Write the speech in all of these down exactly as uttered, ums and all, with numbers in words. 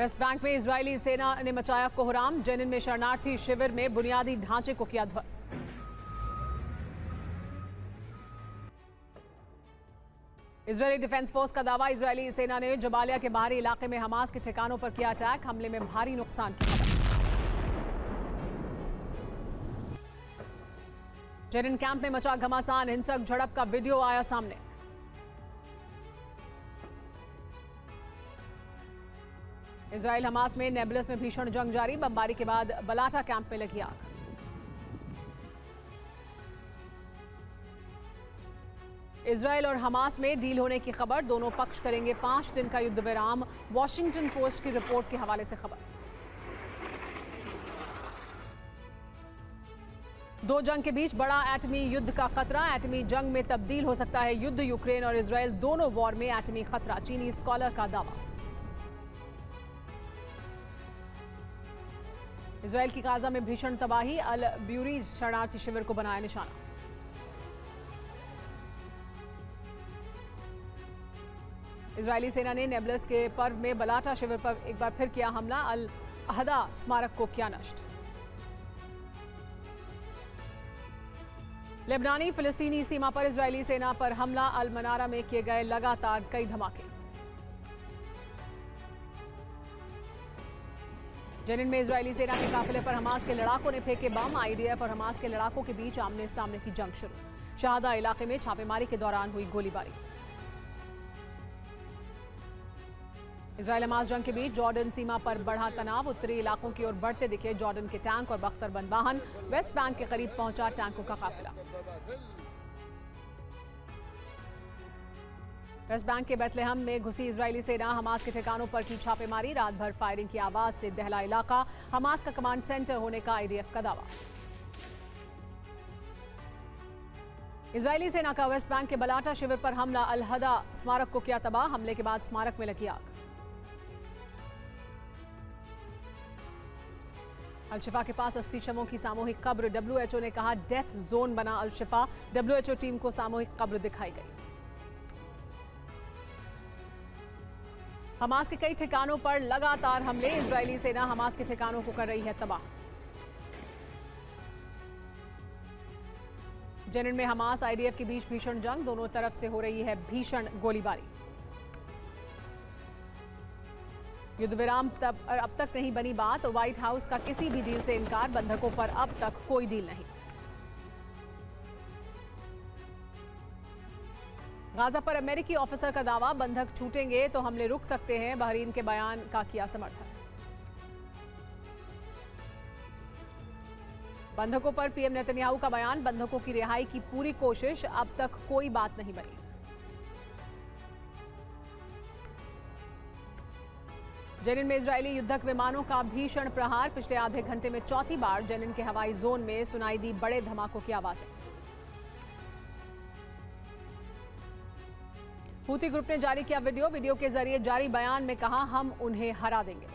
West Bank में Israeli सेना ने मचाया कोहराम। जेनिन में शरणार्थी शिविर में बुनियादी ढांचे को किया ध्वस्त। इजरायली डिफेंस फोर्स का दावा, इजरायली सेना ने जबालिया के बाहरी इलाके में हमास के ठिकानों पर किया अटैक। हमले में भारी नुकसान की खबर। जेनिन कैंप में मचा घमासान, हिंसक झड़प का वीडियो आया सामने। इजराइल हमास में नेबलस में भीषण जंग जारी। बमबारी के बाद बलाटा कैंप में लगी आग। इजराइल और हमास में डील होने की खबर। दोनों पक्ष करेंगे पांच दिन का युद्ध विराम। वॉशिंगटन पोस्ट की रिपोर्ट के हवाले से खबर। दो जंग के बीच बड़ा एटमी युद्ध का खतरा। एटमी जंग में तब्दील हो सकता है युद्ध। यूक्रेन और इजराइल दोनों वॉर में एटमी खतरा, चीनी स्कॉलर का दावा। इजराइल की गाजा में भीषण तबाही। अल ब्यूरी शरणार्थी शिविर को बनाया निशाना। इजरायली सेना ने नेबलस के पर्व में बलाटा शिविर पर एक बार फिर किया हमला। अल अहदा स्मारक को किया नष्ट। लेबनानी फिलिस्तीनी सीमा पर इजरायली सेना पर हमला। अल मनारा में किए गए लगातार कई धमाके। जेनिन में इजरायली सेना के काफिले पर हमास के लड़ाकों ने फेंके बम। आईडीएफ और हमास के लड़ाकों के बीच आमने सामने की जंग शुरू। शहादा इलाके में छापेमारी के दौरान हुई गोलीबारी। इजरायल हमास जंग के बीच जॉर्डन सीमा पर बढ़ा तनाव। उत्तरी इलाकों की ओर बढ़ते दिखे जॉर्डन के टैंक और बख्तरबंद वाहन। वेस्ट बैंक के करीब पहुंचा टैंकों का काफिला। वेस्ट बैंक के बेतलहम में घुसी इजरायली सेना। हमास के ठिकानों पर की छापेमारी। रात भर फायरिंग की आवाज से दहला इलाका। हमास का कमांड सेंटर होने का आईडीएफ का दावा। इजरायली सेना का वेस्ट बैंक के बलाटा शिविर पर हमला। अलहदा स्मारक को किया तबाह। हमले के बाद स्मारक में लगी आग। अलशिफा के पास अस्सी शवों की सामूहिक कब्र। डब्ल्यूएचओ ने कहा डेथ जोन बना अलशिफा। डब्ल्यूएचओ टीम को सामूहिक कब्र दिखाई गई। हमास के कई ठिकानों पर लगातार हमले। इजरायली सेना हमास के ठिकानों को कर रही है तबाह। जेनिन में हमास आईडीएफ के बीच भीषण जंग। दोनों तरफ से हो रही है भीषण गोलीबारी। युद्ध विराम तब अब तक नहीं बनी बात। व्हाइट हाउस का किसी भी डील से इनकार। बंधकों पर अब तक कोई डील नहीं। गाजा पर अमेरिकी ऑफिसर का दावा, बंधक छूटेंगे तो हमले रुक सकते हैं। बहरीन के बयान का किया समर्थन। बंधकों पर पीएम नेतन्याहू का बयान, बंधकों की रिहाई की पूरी कोशिश, अब तक कोई बात नहीं बनी। जेनिन में इजरायली युद्धक विमानों का भीषण प्रहार। पिछले आधे घंटे में चौथी बार जेनिन के हवाई जोन में सुनाई दी बड़े धमाकों की आवाजें। हूती ग्रुप ने जारी किया वीडियो। वीडियो के जरिए जारी बयान में कहा, हम उन्हें हरा देंगे।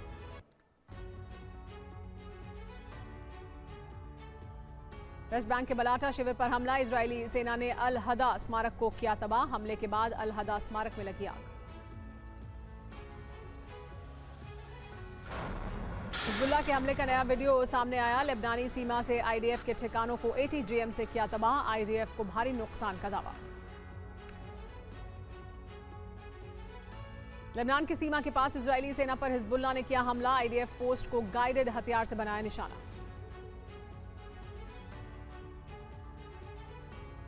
वेस्ट बैंक के बलाटा शिविर पर हमला। इजरायली सेना ने अल हदा स्मारक को किया तबाह। हमले के बाद अल हदा स्मारक में लगी आग। हिजबुल्लाह के हमले का नया वीडियो सामने आया। लेबनानी सीमा से आईडीएफ के ठिकानों को एटीजीएम से किया तबाह। आईडीएफ को भारी नुकसान का दावा। लेबनान की सीमा के पास इजरायली सेना पर हिजबुल्लाह ने किया हमला। आईडीएफ पोस्ट को गाइडेड हथियार से बनाया निशाना।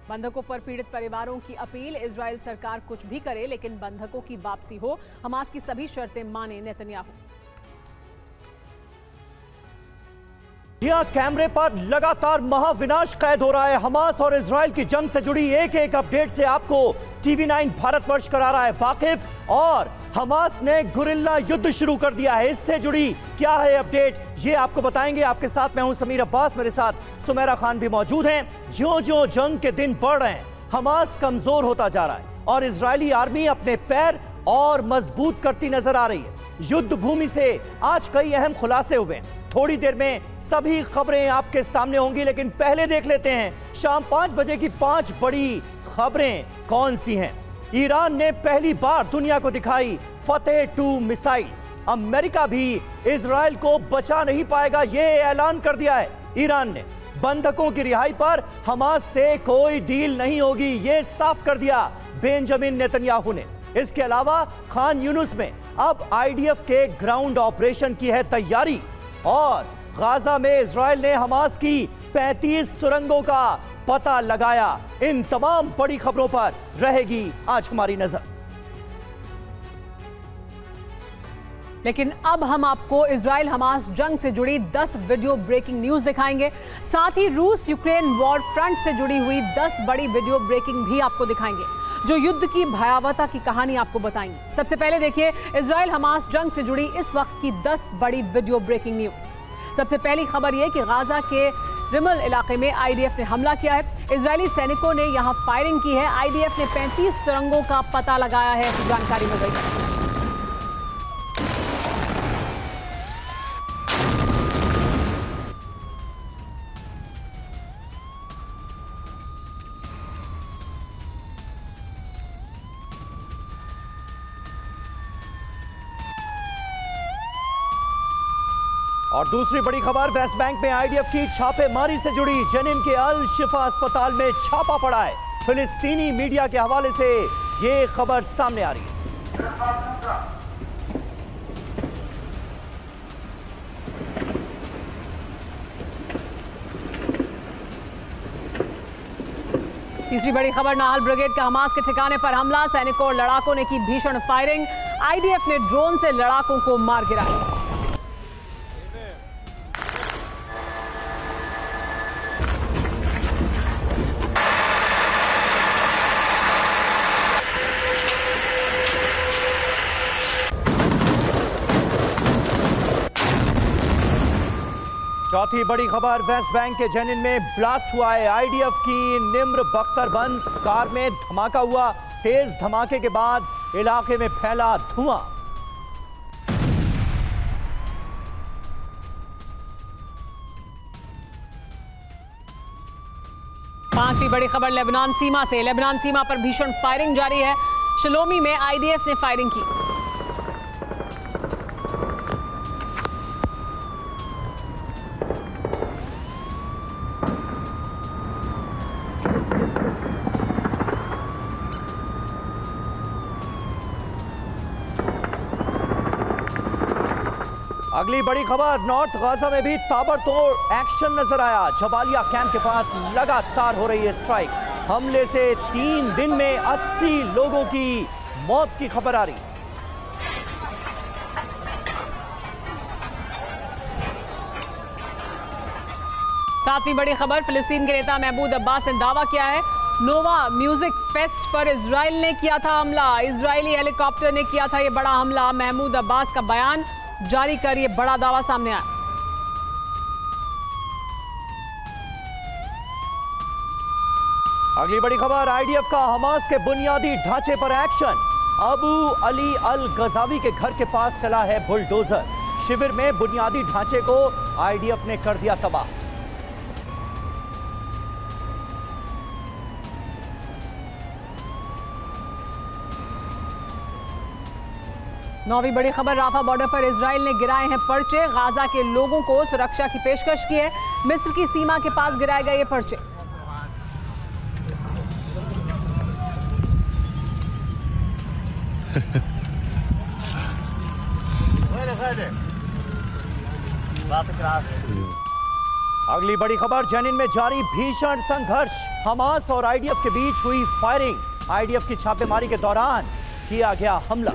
बंधकों पर पीड़ित परिवारों की अपील, इजरायल सरकार कुछ भी करे लेकिन बंधकों की वापसी हो। हमास की सभी शर्तें माने नेतन्याहू। यह कैमरे पर लगातार महाविनाश कैद हो रहा है। हमास और इजराइल की जंग से जुड़ी एक एक अपडेट से आपको टीवी नाइन भारत वर्ष करा रहा है वाकिफ। और हमास ने गुरिल्ला युद्ध शुरू कर दिया है, इससे जुड़ी क्या है अपडेट ये आपको बताएंगे। आपके साथ मैं हूं समीर अब्बास, मेरे साथ सुमेरा खान भी मौजूद हैं। ज्यों ज्यों जंग के दिन बढ़ रहे हैं, हमास कमजोर होता जा रहा है और इजरायली आर्मी अपने पैर और मजबूत करती नजर आ रही है। युद्ध भूमि से आज कई अहम खुलासे हुए हैं, थोड़ी देर में सभी खबरें आपके सामने होंगी। लेकिन पहले देख लेते हैं शाम पाँच बजे की पांच बड़ी खबरें कौन सी हैं। ईरान ने पहली बार दुनिया को दिखाई फतेह टू मिसाइल। अमेरिका भी इसराइल को बचा नहीं पाएगा, ये ऐलान कर दिया है ईरान ने। बंधकों की रिहाई पर हमास से कोई डील नहीं होगी, ये साफ कर दिया बेंजामिन नेतन्याहू ने। इसके अलावा खान यूनुस में अब आईडीएफ के ग्राउंड ऑपरेशन की है तैयारी, और गाजा में इसराइल ने हमास की पैंतीस सुरंगों का पता लगाया। इन तमाम बड़ी खबरों पर रहेगी आज हमारी नजर। लेकिन अब हम आपको इजराइल हमास जंग से जुड़ी दस वीडियो ब्रेकिंग न्यूज दिखाएंगे, साथ ही रूस यूक्रेन वॉर फ्रंट से जुड़ी हुई दस बड़ी वीडियो ब्रेकिंग भी आपको दिखाएंगे, जो युद्ध की भयावहता की कहानी आपको बताएंगे। सबसे पहले देखिए इजराइल हमास जंग से जुड़ी इस वक्त की दस बड़ी वीडियो ब्रेकिंग न्यूज। सबसे पहली खबर यह कि गाजा के रिमाल इलाके में आईडीएफ ने हमला किया है। इजरायली सैनिकों ने यहां फायरिंग की है। आईडीएफ ने पैंतीस सुरंगों का पता लगाया है, ऐसी जानकारी मिल रही है। और दूसरी बड़ी खबर, वेस्ट बैंक में आईडीएफ की छापेमारी से जुड़ी। जेनिन के अल शिफा अस्पताल में छापा पड़ा है। फिलिस्तीनी मीडिया के हवाले से ये खबर सामने आ रही है। तीसरी बड़ी खबर, नाहल ब्रिगेड का हमास के ठिकाने पर हमला। सैनिकों और लड़ाकों ने की भीषण फायरिंग। आईडीएफ ने ड्रोन से लड़ाकों को मार गिराया। चौथी बड़ी खबर, वेस्ट बैंक के जेनिन में ब्लास्ट हुआ है। आईडीएफ की निम्र बख्तरबंद कार में धमाका हुआ। तेज धमाके के बाद इलाके में फैला धुआं। पांचवी बड़ी खबर, लेबनान सीमा से। लेबनान सीमा पर भीषण फायरिंग जारी है। शलोमी में आईडीएफ ने फायरिंग की। अगली बड़ी खबर, नॉर्थ गाजा में भी ताबड़तोड़ एक्शन नजर आया। जबालिया कैंप के पास लगातार हो रही है स्ट्राइक। हमले से तीन दिन में अस्सी लोगों की मौत की खबर आ रही। सातवीं बड़ी खबर, फिलिस्तीन के नेता महमूद अब्बास ने दावा किया है। नोवा म्यूजिक फेस्ट पर इजराइल ने किया था हमला। इजरायली हेलीकॉप्टर ने किया था ये बड़ा हमला। महमूद अब्बास का बयान जारी कर ये बड़ा दावा सामने आया। अगली बड़ी खबर, आईडीएफ का हमास के बुनियादी ढांचे पर एक्शन। अबू अली अल गजावी के घर के पास चला है बुलडोजर। शिविर में बुनियादी ढांचे को आईडीएफ ने कर दिया तबाह। नौवीं बड़ी खबर, राफा बॉर्डर पर इजराइल ने गिराए हैं पर्चे। गाजा के लोगों को सुरक्षा की पेशकश की है। मिस्र की सीमा के पास गिराए गए ये पर्चे। अगली बड़ी खबर, जेनिन में जारी भीषण संघर्ष। हमास और आईडीएफ के बीच हुई फायरिंग। आईडीएफ की छापेमारी के दौरान किया गया हमला।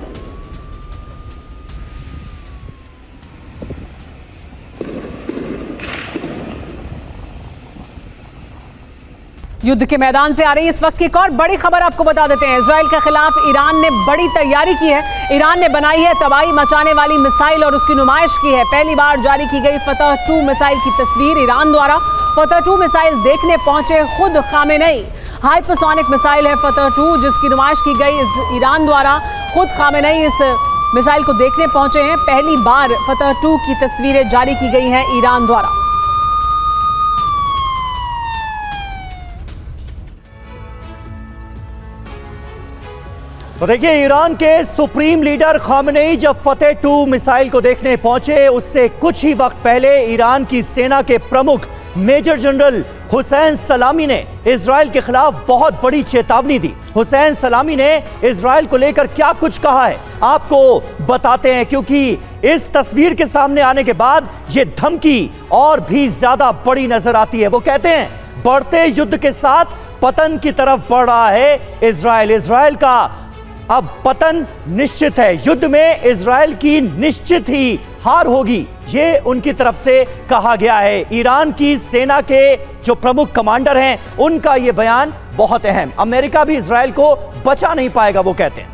युद्ध के मैदान से आ रही इस वक्त की एक और बड़ी खबर आपको बता देते हैं। इजराइल के खिलाफ ईरान ने बड़ी तैयारी की है। ईरान ने बनाई है तबाही मचाने वाली मिसाइल और उसकी नुमाइश की है। पहली बार जारी की गई फतेह टू मिसाइल की तस्वीर। ईरान द्वारा फतेह टू मिसाइल देखने पहुंचे खुद खामेनेई। हाइपरसोनिक मिसाइल है फतेह टू, जिसकी नुमाइश की गई ईरान द्वारा। खुद खामेनेई इस मिसाइल को देखने पहुंचे हैं। पहली बार फतेह टू की तस्वीरें जारी की गई हैं ईरान द्वारा। तो देखिए, ईरान के सुप्रीम लीडर खामेनेई जब फतेह टू मिसाइल को देखने पहुंचे, उससे कुछ ही वक्त पहले ईरान की सेना के प्रमुख मेजर जनरल हुसैन सलामी ने इजराइल के खिलाफ बहुत बड़ी चेतावनी दी। हुसैन सलामी ने इजराइल को लेकर क्या कुछ कहा है आपको बताते हैं, क्योंकि इस तस्वीर के सामने आने के बाद ये धमकी और भी ज्यादा बड़ी नजर आती है। वो कहते हैं, बढ़ते युद्ध के साथ पतन की तरफ बढ़ रहा है इजराइल। इजराइल का अब पतन निश्चित है, युद्ध में इजराइल की निश्चित ही हार होगी, ये उनकी तरफ से कहा गया है। ईरान की सेना के जो प्रमुख कमांडर हैं उनका ये बयान बहुत अहम। अमेरिका भी इजराइल को बचा नहीं पाएगा, वो कहते हैं।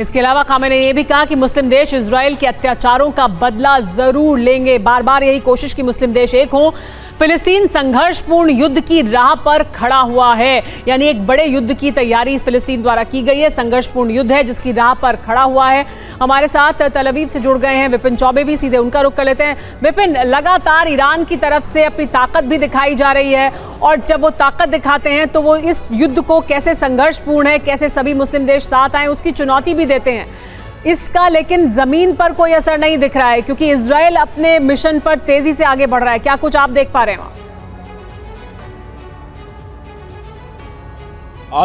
इसके अलावा खामेनेई ने यह भी कहा कि मुस्लिम देश इजराइल के अत्याचारों का बदला जरूर लेंगे। बार बार यही कोशिश कि मुस्लिम देश एक हों। फिलिस्तीन संघर्षपूर्ण युद्ध की राह पर खड़ा हुआ है, यानी एक बड़े युद्ध की तैयारी इस फिलिस्तीन द्वारा की गई है। संघर्षपूर्ण युद्ध है जिसकी राह पर खड़ा हुआ है। हमारे साथ तेल अवीव से जुड़ गए हैं विपिन चौबे, भी सीधे उनका रुख कर लेते हैं। विपिन, लगातार ईरान की तरफ से अपनी ताकत भी दिखाई जा रही है, और जब वो ताकत दिखाते हैं तो वो इस युद्ध को कैसे संघर्षपूर्ण है, कैसे सभी मुस्लिम देश साथ आए, उसकी चुनौती भी देते हैं। इसका लेकिन जमीन पर कोई असर नहीं दिख रहा है, क्योंकि इजराइल अपने मिशन पर तेजी से आगे बढ़ रहा है। क्या कुछ आप देख पा रहे हैं वहां?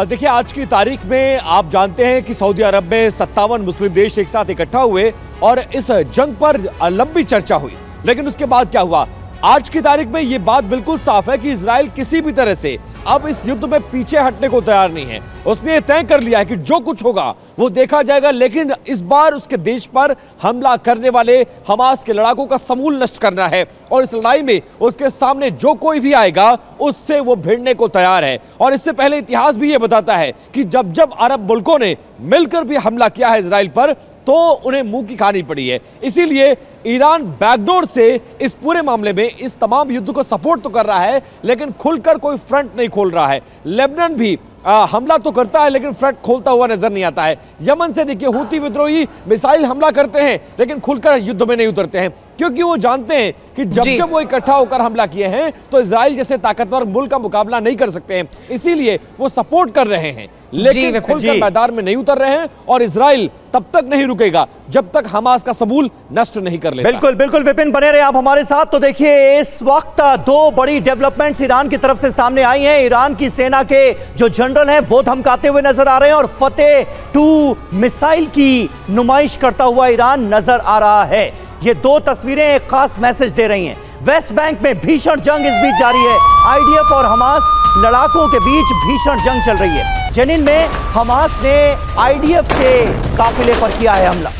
देखिए, आज की तारीख में आप जानते हैं कि सऊदी अरब में सत्तावन मुस्लिम देश एक साथ इकट्ठा हुए और इस जंग पर लंबी चर्चा हुई। लेकिन उसके बाद क्या हुआ? आज की तारीख में ये बात बिल्कुल साफ है कि इजराइल किसी भी तरह से अब इस युद्ध में पीछे हटने को तैयार नहीं है। उसने तय कर लिया है कि जो कुछ होगा वो देखा जाएगा, लेकिन इस बार उसके देश पर हमला करने वाले हमास के लड़ाकों का समूल नष्ट करना है, और इस लड़ाई में उसके सामने जो कोई भी आएगा उससे वो भिड़ने को तैयार है। और इससे पहले इतिहास भी ये बताता है कि जब जब अरब मुल्कों ने मिलकर भी हमला किया है इजराइल पर, तो उन्हें मुंह की खानी पड़ी है। इसीलिए ईरान बैकडोर से इस पूरे मामले में, इस तमाम युद्ध को सपोर्ट तो कर रहा है, लेकिन खुलकर कोई फ्रंट नहीं खोल रहा है। लेबनान भी आ, हमला तो करता है लेकिन फ्रंट खोलता हुआ नजर नहीं आता है। यमन से देखिए, हूती विद्रोही मिसाइल हमला करते हैं लेकिन खुलकर युद्ध में नहीं उतरते हैं, क्योंकि वो जानते हैं कि जब जब वो इकट्ठा होकर हमला किए हैं तो इजराइल जैसे ताकतवर मुल्क का मुकाबला नहीं कर सकते हैं। इसीलिए वो सपोर्ट कर रहे हैं लेकिन खुलकर मैदान में नहीं उतर रहे हैं, और इजराइल तब तक नहीं रुकेगा जब तक हमास का सबूल नष्ट नहीं कर लेता। बिल्कुल बिल्कुल विपिन, बने रहे आप हमारे साथ। तो देखिए, इस वक्त दो बड़ी डेवलपमेंट्स ईरान की तरफ से सामने आई हैं। ईरान की सेना के जो जनरल हैं वो धमकाते हुए नजर आ रहे हैं, और फतेह टू मिसाइल की नुमाइश करता हुआ ईरान नजर आ रहा है। ये दो तस्वीरें एक खास मैसेज दे रही हैं। वेस्ट बैंक में भीषण जंग इस बीच जारी है। आईडीएफ और हमास लड़ाकों के बीच भीषण जंग चल रही है। जेनिन में हमास ने आईडीएफ के काफिले पर किया है हमला।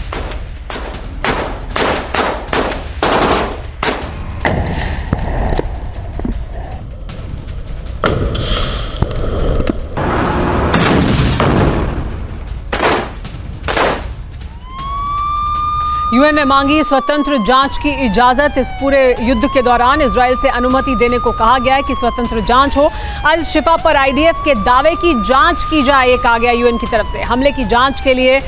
यूएन ने मांगी स्वतंत्र जांच की इजाजत। इस पूरे युद्ध के दौरान इजराइल से अनुमति देने को कहा गया है कि स्वतंत्र जांच हो। अल शिफा पर आईडीएफ के दावे की जांच की जाए, ये कहा गया यूएन की तरफ से। हमले की जांच के लिए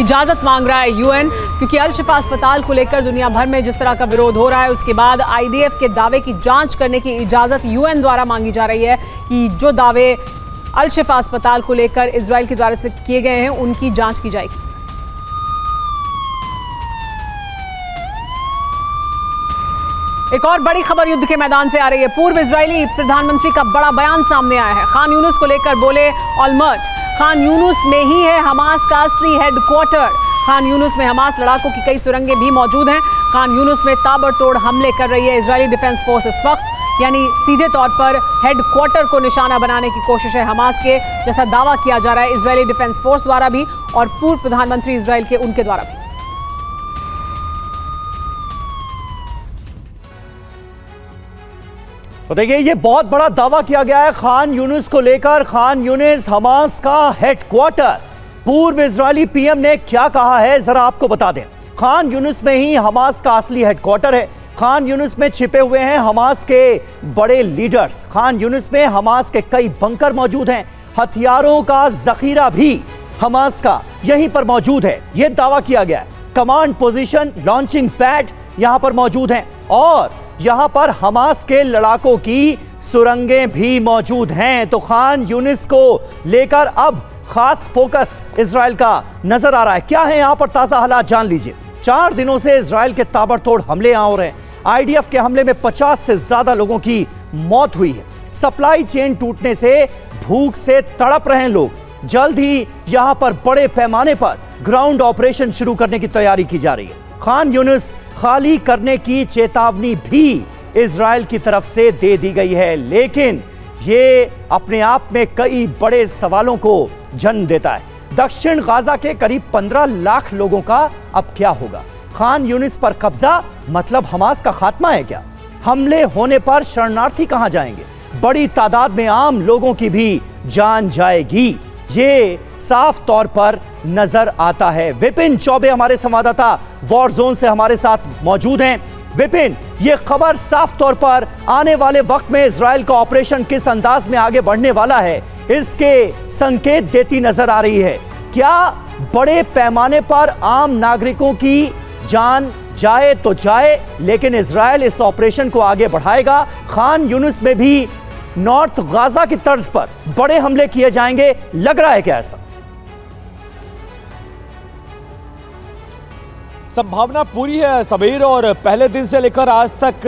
इजाजत मांग रहा है यूएन, क्योंकि अल शिफा अस्पताल को लेकर दुनिया भर में जिस तरह का विरोध हो रहा है, उसके बाद आईडीएफ के दावे की जाँच करने की इजाजत यूएन द्वारा मांगी जा रही है कि जो दावे अल शिफा अस्पताल को लेकर इजराइल के द्वारा से किए गए हैं उनकी जाँच की जाएगी। एक और बड़ी खबर युद्ध के मैदान से आ रही है। पूर्व इजरायली प्रधानमंत्री का बड़ा बयान सामने आया है। खान यूनुस को लेकर बोले ओल्मर्ट। खान यूनुस में ही है हमास का असली हेडक्वार्टर। खान यूनुस में हमास लड़ाकों की कई सुरंगें भी मौजूद हैं। खान यूनुस में ताबड़तोड़ हमले कर रही है इजरायली डिफेंस फोर्स इस वक्त, यानी सीधे तौर पर हेडक्वार्टर को निशाना बनाने की कोशिश है हमास के, जैसा दावा किया जा रहा है इजरायली डिफेंस फोर्स द्वारा भी और पूर्व प्रधानमंत्री इजराइल के उनके द्वारा भी। तो देखिए, ये बहुत बड़ा दावा किया गया है खान यूनिस को लेकर। खान यूनिस हमास का हेडक्वार्टर। पूर्व इजरायली पीएम ने क्या कहा है जरा आपको बता दें। खान यूनिस में ही हमास का असली हेडक्वार्टर है। खान यूनिस में छिपे हुए हैं हमास के बड़े लीडर्स। खान यूनिस में हमास के कई बंकर मौजूद हैं। हथियारों का जखीरा भी हमास का यहीं पर मौजूद है, यह दावा किया गया है। कमांड पोजिशन, लॉन्चिंग पैड यहां पर मौजूद है, और यहां पर हमास के लड़ाकों की सुरंगें भी मौजूद हैं। तो खान यूनिस को लेकर अब खास फोकस इसराइल का नजर आ रहा है। क्या है यहाँ पर ताजा हालात, जान लीजिए। चार दिनों से इसराइल के ताबड़तोड़ हमले यहाँ हो रहे हैं। आईडीएफ के हमले में पचास से ज्यादा लोगों की मौत हुई है। सप्लाई चेन टूटने से भूख से तड़प रहे हैं लोग। जल्द ही यहाँ पर बड़े पैमाने पर ग्राउंड ऑपरेशन शुरू करने की तैयारी की जा रही है। खान यूनिस खाली करने की चेतावनी भी इसराइल की तरफ से दे दी गई है, लेकिन ये अपने आप में कई बड़े सवालों को जन्म देता है। दक्षिण गाजा के करीब पंद्रह लाख लोगों का अब क्या होगा? खान यूनिस पर कब्जा मतलब हमास का खात्मा है क्या? हमले होने पर शरणार्थी कहां जाएंगे? बड़ी तादाद में आम लोगों की भी जान जाएगी, ये साफ तौर पर नजर आता है। विपिन चौबे हमारे संवाददाता वॉर जोन से हमारे साथ मौजूद हैं। विपिन, ये खबर साफ तौर पर आने वाले वक्त में इजराइल का ऑपरेशन किस अंदाज में आगे बढ़ने वाला है, इसके संकेत देती नजर आ रही है। क्या बड़े पैमाने पर आम नागरिकों की जान जाए तो जाए, लेकिन इजराइल इस ऑपरेशन को आगे बढ़ाएगा? खान यूनिस में भी नॉर्थ गाजा की तर्ज पर बड़े हमले किए जाएंगे, लग रहा है क्या? ऐसा संभावना पूरी है सबीर, और पहले दिन से लेकर आज तक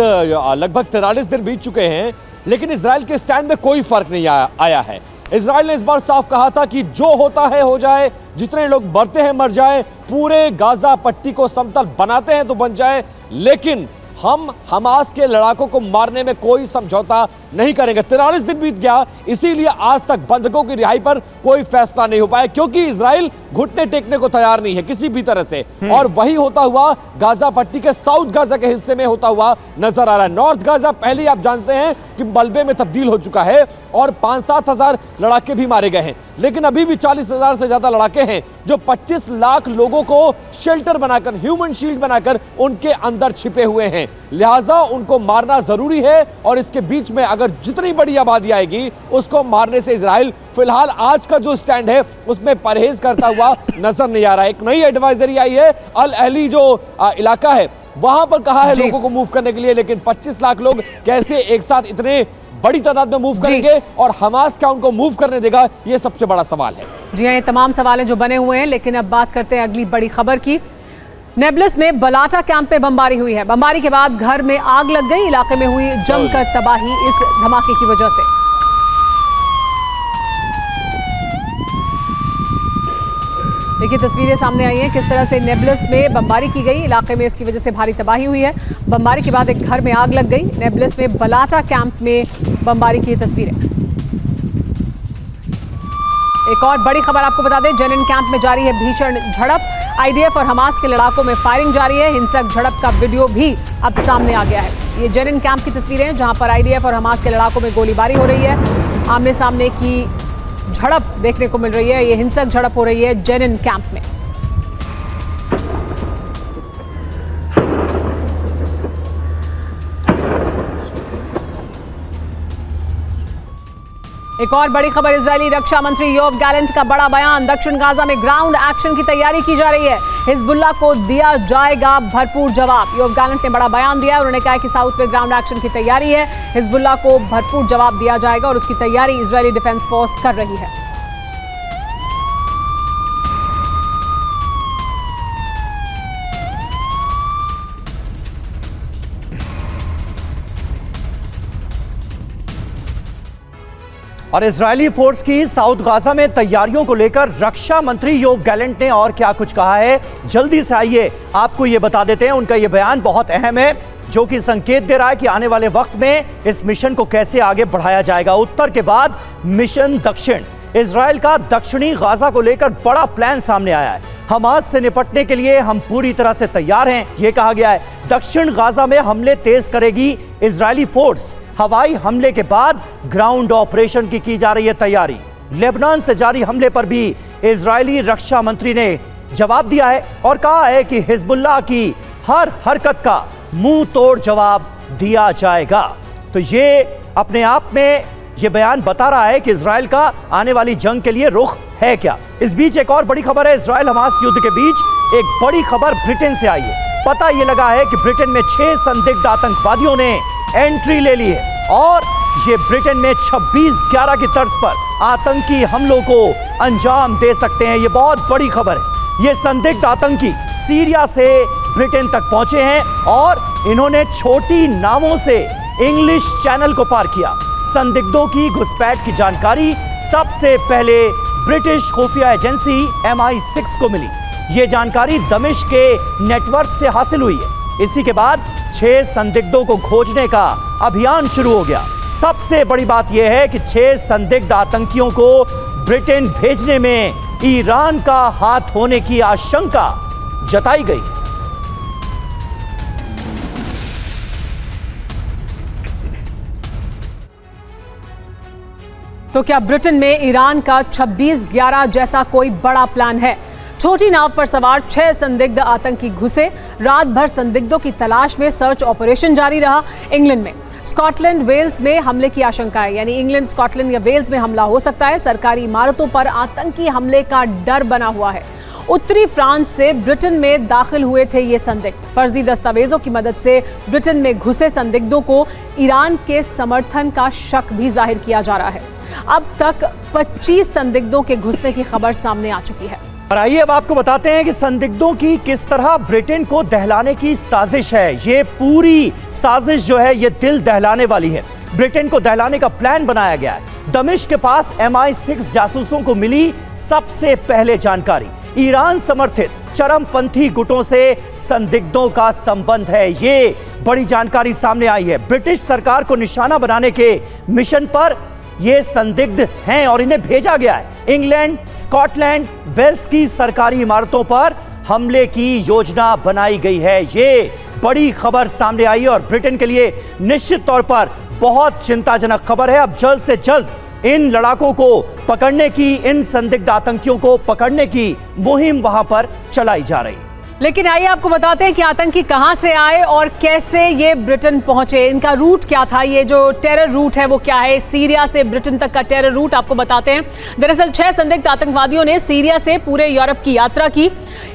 लगभग तैंतालीस दिन बीत चुके हैं, लेकिन इजराइल के स्टैंड में कोई फर्क नहीं आया आया है। इजराइल ने इस बार साफ कहा था कि जो होता है हो जाए, जितने लोग मरते हैं मर जाए, पूरे गाजा पट्टी को समतल बनाते हैं तो बन जाए, लेकिन हम हमास के लड़ाकों को मारने में कोई समझौता नहीं करेंगे। तैंतालीस दिन बीत गया, इसीलिए आज तक बंधकों की रिहाई पर कोई फैसला नहीं हो पाया, क्योंकि इजराइल घुटने टेकने को तैयार नहीं है किसी भी तरह से। और वही होता हुआ गाजा पट्टी के साउथ गाजा के हिस्से में होता हुआ नजर आ रहा है। नॉर्थ गाजा पहले ही आप जानते हैं कि मलबे में तब्दील हो चुका है और पांच सात हजार लड़ाके भी मारे गए हैं, लेकिन अभी भी चालीस हजार से ज्यादा लड़ाके हैं जो पच्चीस लाख लोगों को शेल्टर बनाकर, ह्यूमन शील्ड बनाकर उनके अंदर छिपे हुए हैं। लिहाजा उनको मारना जरूरी है, और इसके बीच में अगर जितनी बड़ी आबादी आएगी उसको मारने से इजराइल फिलहाल आज का जो स्टैंड है उसमें परहेज करता हुआ नजर नहीं आ रहा है। एक नई एडवाइजरी आई है, अल अहली जो आ, इलाका है वहां पर कहा है लोगों को मूव करने के लिए, लेकिन पच्चीस लाख लोग कैसे एक साथ इतने बड़ी तादाद में मूव करेंगे और हमास क्या उनको मूव करने देगा, ये सबसे बड़ा सवाल है। जी हाँ, ये तमाम सवाल हैं जो बने हुए हैं, लेकिन अब बात करते हैं अगली बड़ी खबर की। नेबलस में बलाटा कैंप में बमबारी हुई है। बमबारी के बाद घर में आग लग गई। इलाके में हुई जमकर तबाही इस धमाके की वजह से। देखिए तस्वीरें सामने आई हैं किस तरह से नेबलस में बमबारी की गई। इलाके में इसकी वजह से भारी तबाही हुई है। बमबारी के बाद एक घर में आग लग गई। नेबलस में बलाटा कैंप में बमबारी की तस्वीरें। एक और बड़ी खबर आपको बता दें, जेनिन कैंप में जारी है भीषण झड़प। आईडीएफ और हमास के लड़ाकों में फायरिंग जारी है। हिंसक झड़प का वीडियो भी अब सामने आ गया है। ये जेनिन कैंप की तस्वीरें हैं जहां पर आईडीएफ और हमास के लड़ाकों में गोलीबारी हो रही है। आमने सामने की झड़प देखने को मिल रही है। ये हिंसक झड़प हो रही है जेनिन कैंप में। एक और बड़ी खबर, इजरायली रक्षा मंत्री योव गैलेंट का बड़ा बयान। दक्षिण गाजा में ग्राउंड एक्शन की तैयारी की जा रही है। हिजबुल्ला को दिया जाएगा भरपूर जवाब। योव गैलेंट ने बड़ा बयान दिया। उन्होंने कहा कि साउथ में ग्राउंड एक्शन की तैयारी है, हिजबुल्ला को भरपूर जवाब दिया जाएगा और उसकी तैयारी इजरायली डिफेंस फोर्स कर रही है। और इजरायली फोर्स की साउथ गाजा में तैयारियों को लेकर रक्षा मंत्री योव गैलेंट ने और क्या कुछ कहा है, जल्दी से आइए आपको ये बता देते हैं। उनका ये बयान बहुत अहम है, जो कि संकेत दे रहा है कि आने वाले वक्त में इस मिशन को कैसे आगे बढ़ाया जाएगा। उत्तर के बाद मिशन दक्षिण। इजरायल का दक्षिणी गाजा को लेकर बड़ा प्लान सामने आया है। हमास से निपटने के लिए हम पूरी तरह से तैयार हैं, ये कहा गया है। दक्षिण गाजा में हमले तेज करेगी इजरायली फोर्स। हवाई हमले के बाद ग्राउंड ऑपरेशन की की जा रही है तैयारी। लेबनान से जारी हमले पर भी इजरायली रक्षा मंत्री ने जवाब दिया है और कहा है कि हिजबुल्लाह की हर हरकत का मुंह तोड़ जवाब दिया जाएगा। तो ये अपने आप में ये बयान बता रहा है कि इजरायल का आने वाली जंग के लिए रुख है क्या। इस बीच एक और बड़ी खबर है, इजरायल हमास युद्ध के बीच एक बड़ी खबर ब्रिटेन से आई है। पता यह लगा है कि ब्रिटेन में छह संदिग्ध आतंकवादियों ने एंट्री ले ली है और ये ब्रिटेन में छब्बीस ग्यारह की तर्ज पर आतंकी हमलों को अंजाम दे सकते हैं। ये बहुत बड़ी खबर है। ये संदिग्ध आतंकी सीरिया से ब्रिटेन तक पहुंचे हैं और इन्होंने छोटी नावों से इंग्लिश चैनल को पार किया। संदिग्धों की घुसपैठ की जानकारी सबसे पहले ब्रिटिश खुफिया एजेंसी एम आई सिक्स को मिली। ये जानकारी दमिश्क के नेटवर्क से हासिल हुई है। इसी के बाद छह संदिग्धों को खोजने का अभियान शुरू हो गया। सबसे बड़ी बात यह है कि छह संदिग्ध आतंकियों को ब्रिटेन भेजने में ईरान का हाथ होने की आशंका जताई गई। तो क्या ब्रिटेन में ईरान का छब्बीस ग्यारह जैसा कोई बड़ा प्लान है? छोटी नाव पर सवार छह संदिग्ध आतंकी घुसे। रात भर संदिग्धों की तलाश में सर्च ऑपरेशन जारी रहा। इंग्लैंड में, स्कॉटलैंड, वेल्स में हमले की आशंका है। यानी इंग्लैंड, स्कॉटलैंड या वेल्स में हमला हो सकता है। सरकारी इमारतों पर आतंकी हमले का डर बना हुआ है। उत्तरी फ्रांस से ब्रिटेन में दाखिल हुए थे ये संदिग्ध। फर्जी दस्तावेजों की मदद से ब्रिटेन में घुसे संदिग्धों को ईरान के समर्थन का शक भी जाहिर किया जा रहा है। अब तक पच्चीस संदिग्धों के घुसने की खबर सामने आ चुकी है। और आइए अब आपको बताते हैं कि संदिग्धों की किस तरह ब्रिटेन को दहलाने की साजिश है। ये पूरी साजिश जो है ये दिल दहलाने वाली है। ब्रिटेन को दहलाने का प्लान बनाया गया है। दमिश्क के पास एम आई सिक्स जासूसों को मिली सबसे पहले जानकारी। ईरान समर्थित चरमपंथी गुटों से संदिग्धों का संबंध है। ये बड़ी जानकारी सामने आई है। ब्रिटिश सरकार को निशाना बनाने के मिशन पर ये संदिग्ध हैं और इन्हें भेजा गया है। इंग्लैंड, स्कॉटलैंड, वेल्स की सरकारी इमारतों पर हमले की योजना बनाई गई है। ये बड़ी खबर सामने आई है और ब्रिटेन के लिए निश्चित तौर पर बहुत चिंताजनक खबर है। अब जल्द से जल्द इन लड़ाकों को पकड़ने की, इन संदिग्ध आतंकियों को पकड़ने की मुहिम वहां पर चलाई जा रही है। लेकिन आइए आपको बताते हैं कि आतंकी कहां से आए और कैसे ये ब्रिटेन पहुंचे। इनका रूट क्या था, ये जो टेरर रूट है वो क्या है? सीरिया से ब्रिटेन तक का टेरर रूट आपको बताते हैं। दरअसल छह संदिग्ध आतंकवादियों ने सीरिया से पूरे यूरोप की यात्रा की।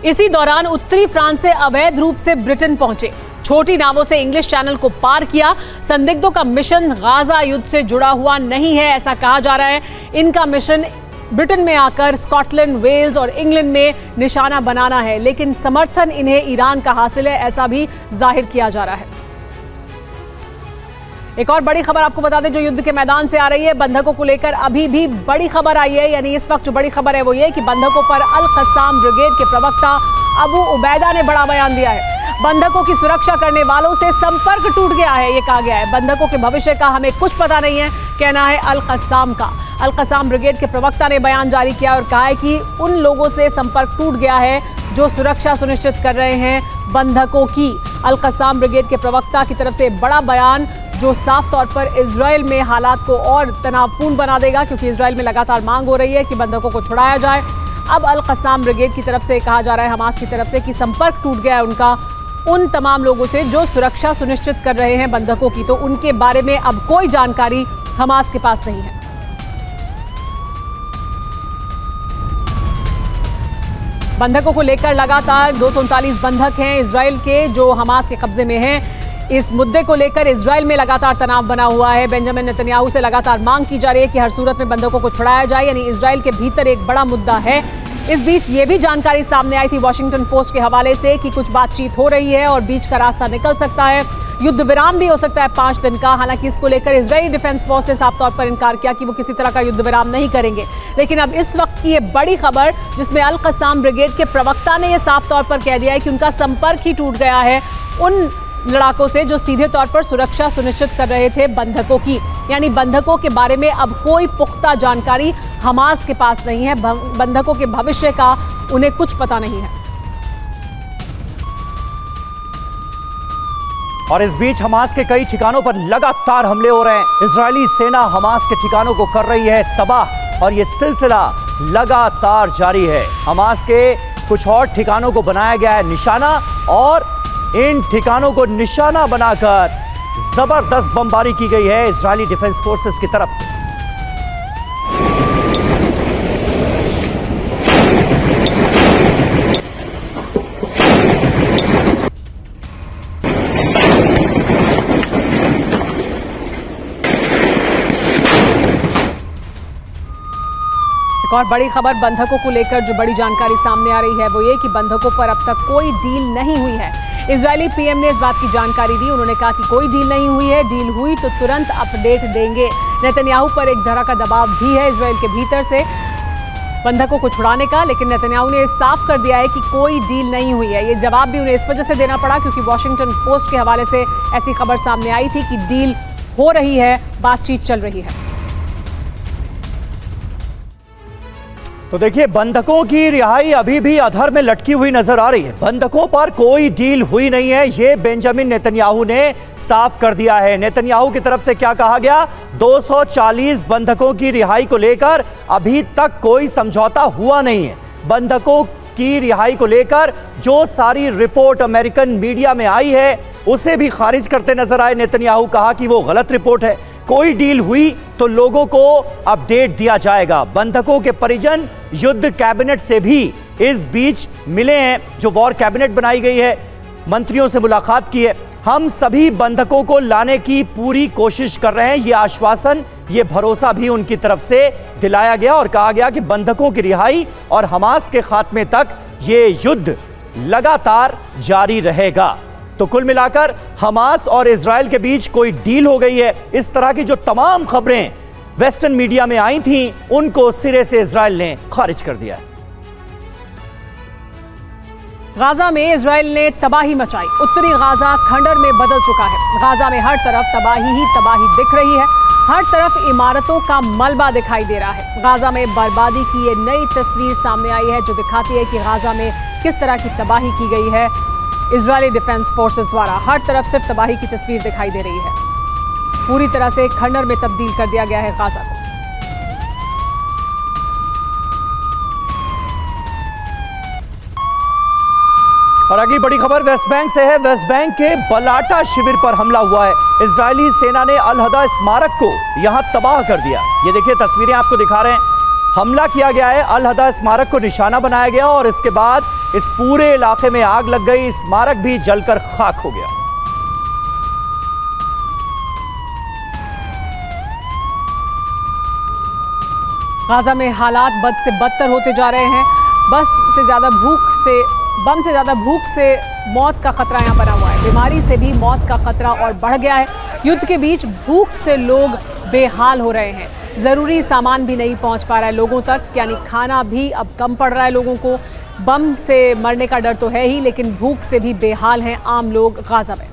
इसी दौरान उत्तरी फ्रांस से अवैध रूप से ब्रिटेन पहुंचे। छोटी नावों से इंग्लिश चैनल को पार किया। संदिग्धों का मिशन गाजा युद्ध से जुड़ा हुआ नहीं है, ऐसा कहा जा रहा है। इनका मिशन ब्रिटेन में आकर स्कॉटलैंड, वेल्स और इंग्लैंड में निशाना बनाना है। लेकिन समर्थन इन्हें ईरान का हासिल है, ऐसा भी जाहिर किया जा रहा है। एक और बड़ी खबर आपको बता दें जो युद्ध के मैदान से आ रही है। बंधकों को लेकर अभी भी बड़ी खबर आई है। यानी इस वक्त जो बड़ी खबर है वो ये कि बंधकों पर अल-क़स्साम ब्रिगेड के प्रवक्ता अबू उबैदा ने बड़ा बयान दिया है। बंधकों की सुरक्षा करने वालों से संपर्क टूट गया है, ये कहा गया है। बंधकों के भविष्य का हमें कुछ पता नहीं है, कहना है अल-क़स्साम का। अल-क़स्साम ब्रिगेड के प्रवक्ता ने बयान जारी किया और कहा है कि उन लोगों से संपर्क टूट गया है जो सुरक्षा सुनिश्चित कर रहे हैं बंधकों की। अल-क़स्साम ब्रिगेड के प्रवक्ता की तरफ से बड़ा बयान जो साफ तौर पर इजरायल में हालात को और तनावपूर्ण बना देगा, क्योंकि इजरायल में लगातार मांग हो रही है कि बंधकों को छुड़ाया जाए। अब अल-क़स्साम ब्रिगेड की तरफ से कहा जा रहा है, हमास की तरफ से, कि संपर्क टूट गया है उनका उन तमाम लोगों से जो सुरक्षा सुनिश्चित कर रहे हैं बंधकों की। तो उनके बारे में अब कोई जानकारी हमास के पास नहीं है। बंधकों को लेकर लगातार दो सौ उनतालीस बंधक हैं इजरायल के जो हमास के कब्जे में हैं। इस मुद्दे को लेकर इजरायल में लगातार तनाव बना हुआ है। बेंजामिन नेतन्याहू से लगातार मांग की जा रही है कि हर सूरत में बंधकों को छुड़ाया जाए। यानी इजरायल के भीतर एक बड़ा मुद्दा है। इस बीच ये भी जानकारी सामने आई थी वॉशिंगटन पोस्ट के हवाले से कि कुछ बातचीत हो रही है और बीच का रास्ता निकल सकता है। युद्ध विराम भी हो सकता है पाँच दिन का। हालांकि इसको लेकर इजरायली डिफेंस फोर्स ने साफ तौर पर इनकार किया कि वो किसी तरह का युद्ध विराम नहीं करेंगे। लेकिन अब इस वक्त की ये बड़ी खबर जिसमें अल-क़स्साम ब्रिगेड के प्रवक्ता ने यह साफ तौर पर कह दिया है कि उनका संपर्क ही टूट गया है उन लड़ाकों से जो सीधे तौर पर सुरक्षा सुनिश्चित कर रहे थे बंधकों की। यानी बंधकों के बारे में अब कोई पुख्ता जानकारी हमास के पास नहीं है। बंधकों के भविष्य का उन्हें कुछ पता नहीं है। और इस बीच हमास के कई ठिकानों पर लगातार हमले हो रहे हैं। इजरायली सेना हमास के ठिकानों को कर रही है तबाह और यह सिलसिला लगातार जारी है। हमास के कुछ और ठिकानों को बनाया गया है निशाना और इन ठिकानों को निशाना बनाकर जबरदस्त बमबारी की गई है इजरायली डिफेंस फोर्सेस की तरफ से। एक और बड़ी खबर बंधकों को लेकर जो बड़ी जानकारी सामने आ रही है वो ये कि बंधकों पर अब तक कोई डील नहीं हुई है। इजरायली पीएम ने इस बात की जानकारी दी। उन्होंने कहा कि कोई डील नहीं हुई है, डील हुई तो तुरंत अपडेट देंगे। नेतन्याहू पर एक तरह का दबाव भी है इजरायल के भीतर से बंधकों को छुड़ाने का, लेकिन नेतन्याहू ने साफ कर दिया है कि कोई डील नहीं हुई है। ये जवाब भी उन्हें इस वजह से देना पड़ा क्योंकि वॉशिंगटन पोस्ट के हवाले से ऐसी खबर सामने आई थी कि डील हो रही है, बातचीत चल रही है। तो देखिए, बंधकों की रिहाई अभी भी अधर में लटकी हुई नजर आ रही है। बंधकों पर कोई डील हुई नहीं है, ये बेंजामिन नेतन्याहू ने साफ कर दिया है। नेतन्याहू की तरफ से क्या कहा गया, दो सौ चालीस बंधकों की रिहाई को लेकर अभी तक कोई समझौता हुआ नहीं है। बंधकों की रिहाई को लेकर जो सारी रिपोर्ट अमेरिकन मीडिया में आई है उसे भी खारिज करते नजर आए नेतन्याहू। कहा कि वो गलत रिपोर्ट है, कोई डील हुई तो लोगों को अपडेट दिया जाएगा। बंधकों के परिजन युद्ध कैबिनेट से भी इस बीच मिले हैं, जो वॉर कैबिनेट बनाई गई है, मंत्रियों से मुलाकात की है। हम सभी बंधकों को लाने की पूरी कोशिश कर रहे हैं, ये आश्वासन, ये भरोसा भी उनकी तरफ से दिलाया गया और कहा गया कि बंधकों की रिहाई और हमास के खात्मे तक ये युद्ध लगातार जारी रहेगा। तो कुल मिलाकर हमास और इजरायल के बीच कोई डील हो गई है। इस तरह की जो तमाम खबरें वेस्टर्न मीडिया में आई थीं उनको सिरे से इजरायल ने खारिज कर दिया है। गाजा में इजरायल ने तबाही मचाई। उत्तरी गाजा खंडर में बदल चुका है। गाजा में हर तरफ तबाही ही तबाही दिख रही है। हर तरफ इमारतों का मलबा दिखाई दे रहा है। गाजा में बर्बादी की ये नई तस्वीर सामने आई है जो दिखाती है कि गाजा में किस तरह की तबाही की गई है इजरायली डिफेंस फोर्सेस द्वारा। हर तरफ सिर्फ तबाही की तस्वीर दिखाई दे रही है। पूरी तरह से खंडर में तब्दील कर दिया गया है गाजा को। और अगली बड़ी खबर वेस्ट बैंक से है। वेस्ट बैंक के बलाटा शिविर पर हमला हुआ है। इजरायली सेना ने अलहदा स्मारक को यहां तबाह कर दिया। ये देखिए, तस्वीरें आपको दिखा रहे हैं। हमला किया गया है, अलहदा स्मारक को निशाना बनाया गया और इसके बाद इस पूरे इलाके में आग लग गई। स्मारक भी जलकर खाक हो गया। गाजा में हालात बद से बदतर होते जा रहे हैं। बस से ज्यादा भूख से बम से ज्यादा भूख से मौत का खतरा यहाँ बना हुआ है। बीमारी से भी मौत का खतरा और बढ़ गया है। युद्ध के बीच भूख से लोग बेहाल हो रहे हैं। ज़रूरी सामान भी नहीं पहुंच पा रहा है लोगों तक, यानी खाना भी अब कम पड़ रहा है लोगों को। बम से मरने का डर तो है ही, लेकिन भूख से भी बेहाल हैं आम लोग गाजा में।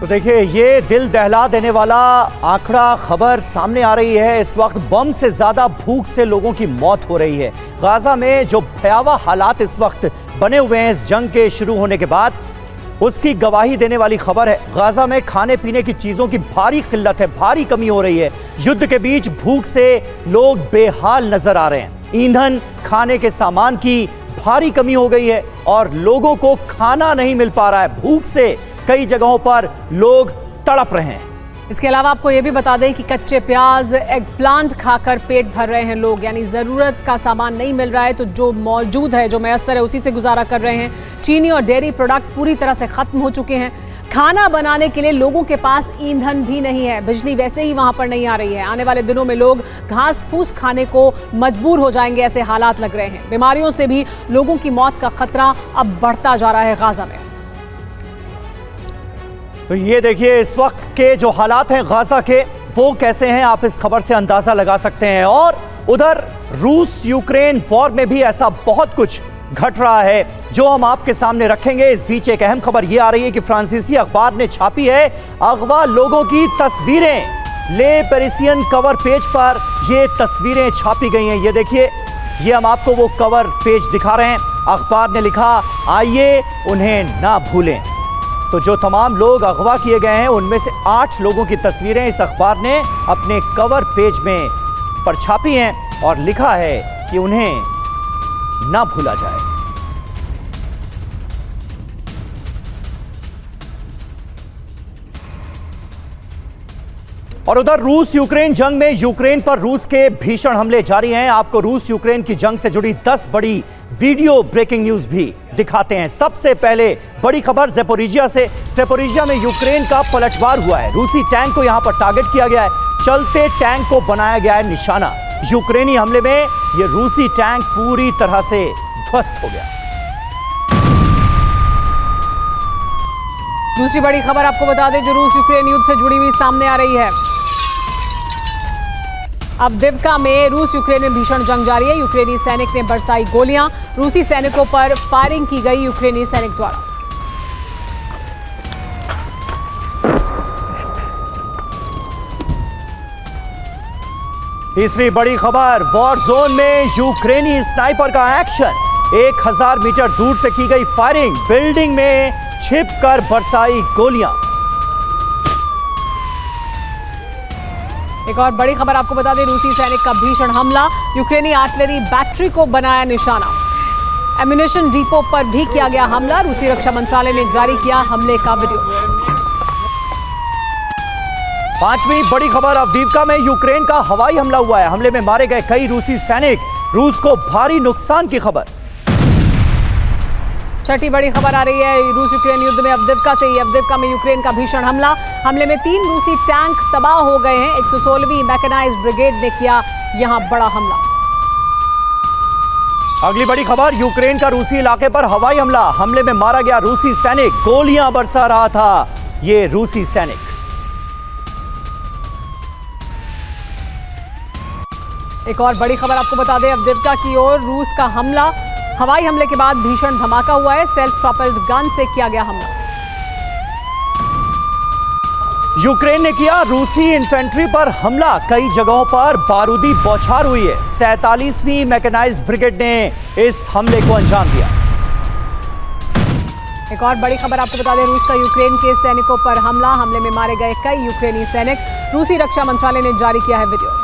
तो देखिए, ये दिल दहला देने वाला आंकड़ा, खबर सामने आ रही है। इस वक्त बम से ज़्यादा भूख से लोगों की मौत हो रही है गाजा में। जो भयावह हालात इस वक्त बने हुए हैं इस जंग के शुरू होने के बाद, उसकी गवाही देने वाली खबर है। गाजा में खाने पीने की चीज़ों की भारी किल्लत है, भारी कमी हो रही है। युद्ध के बीच भूख से लोग बेहाल नजर आ रहे हैं। ईंधन, खाने के सामान की भारी कमी हो गई है और लोगों को खाना नहीं मिल पा रहा है। भूख से कई जगहों पर लोग तड़प रहे हैं। इसके अलावा आपको ये भी बता दें कि कच्चे प्याज, एग प्लांट खाकर पेट भर रहे हैं लोग, यानी ज़रूरत का सामान नहीं मिल रहा है तो जो मौजूद है, जो मैसर है, उसी से गुजारा कर रहे हैं। चीनी और डेयरी प्रोडक्ट पूरी तरह से ख़त्म हो चुके हैं। खाना बनाने के लिए लोगों के पास ईंधन भी नहीं है। बिजली वैसे ही वहाँ पर नहीं आ रही है। आने वाले दिनों में लोग घास फूस खाने को मजबूर हो जाएंगे, ऐसे हालात लग रहे हैं। बीमारियों से भी लोगों की मौत का खतरा अब बढ़ता जा रहा है गाजा में। तो ये देखिए, इस वक्त के जो हालात हैं गाजा के वो कैसे हैं, आप इस खबर से अंदाज़ा लगा सकते हैं। और उधर रूस यूक्रेन वॉर में भी ऐसा बहुत कुछ घट रहा है जो हम आपके सामने रखेंगे। इस बीच एक अहम खबर ये आ रही है कि फ्रांसीसी अखबार ने छापी है अगवा लोगों की तस्वीरें। ले पेरिसियन कवर पेज पर ये तस्वीरें छापी गई हैं। ये देखिए, ये हम आपको वो कवर पेज दिखा रहे हैं। अखबार ने लिखा, आइए उन्हें ना भूलें। तो जो तमाम लोग अगवा किए गए हैं उनमें से आठ लोगों की तस्वीरें इस अखबार ने अपने कवर पेज में पर छापी हैं और लिखा है कि उन्हें ना भूला जाए। और उधर रूस यूक्रेन जंग में यूक्रेन पर रूस के भीषण हमले जारी हैं। आपको रूस यूक्रेन की जंग से जुड़ी दस बड़ी वीडियो ब्रेकिंग न्यूज भी दिखाते हैं। सबसे पहले बड़ी खबर ज़ैपोरिजिया से। ज़ैपोरिजिया में यूक्रेन का पलटवार हुआ है। रूसी टैंक को यहां पर टारगेट किया गया है। चलते टैंक को बनाया गया है निशाना। यूक्रेनी हमले में यह रूसी टैंक पूरी तरह से ध्वस्त हो गया। दूसरी बड़ी खबर आपको बता दें जो रूस यूक्रेन युद्ध से जुड़ी हुई सामने आ रही है। अवदिव्का में रूस यूक्रेन में भीषण जंग जारी है। यूक्रेनी सैनिक ने बरसाई गोलियां, रूसी सैनिकों पर फायरिंग की गई यूक्रेनी सैनिक द्वारा। तीसरी बड़ी खबर वॉर जोन में यूक्रेनी स्नाइपर का एक्शन। एक हजार मीटर दूर से की गई फायरिंग, बिल्डिंग में छिपकर बरसाई गोलियां। एक और बड़ी खबर आपको बता दें रूसी सैनिक का भीषण हमला, यूक्रेनी आर्टिलरी बैटरी को बनाया निशाना। एम्यूनिशन डिपो पर भी किया गया हमला। रूसी रक्षा मंत्रालय ने जारी किया हमले का वीडियो। पांचवी बड़ी खबर अवदीवका में यूक्रेन का हवाई हमला हुआ है। हमले में मारे गए कई रूसी सैनिक, रूस को भारी नुकसान की खबर। छठी बड़ी खबर आ रही है रूस यूक्रेन युद्ध में अवदिव्का से। अवदिव्का में यूक्रेन का भीषण हमला, हमले में तीन रूसी टैंक तबाह हो गए हैं। एक सौ सोलहवीं मैकेनाइज्ड ब्रिगेड ने किया यहां बड़ा हमला। अगली बड़ी खबर यूक्रेन का रूसी इलाके पर हवाई हमला, हमले में मारा गया रूसी सैनिक, गोलियां बरसा रहा था ये रूसी सैनिक। एक और बड़ी खबर आपको बता दें अवदिव्का की ओर रूस का हमला, हवाई हमले के बाद भीषण धमाका हुआ है। सेल्फ प्रॉपेल्ड गन से किया गया हमला। यूक्रेन ने किया रूसी इन्फेंट्री पर हमला, कई जगहों पर बारूदी बौछार हुई है। सैंतालीसवीं मैकेनाइज्ड ब्रिगेड ने इस हमले को अंजाम दिया। एक और बड़ी खबर आपको बता दें रूस का यूक्रेन के सैनिकों पर हमला, हमले में मारे गए कई यूक्रेनी सैनिक। रूसी रक्षा मंत्रालय ने जारी किया है वीडियो।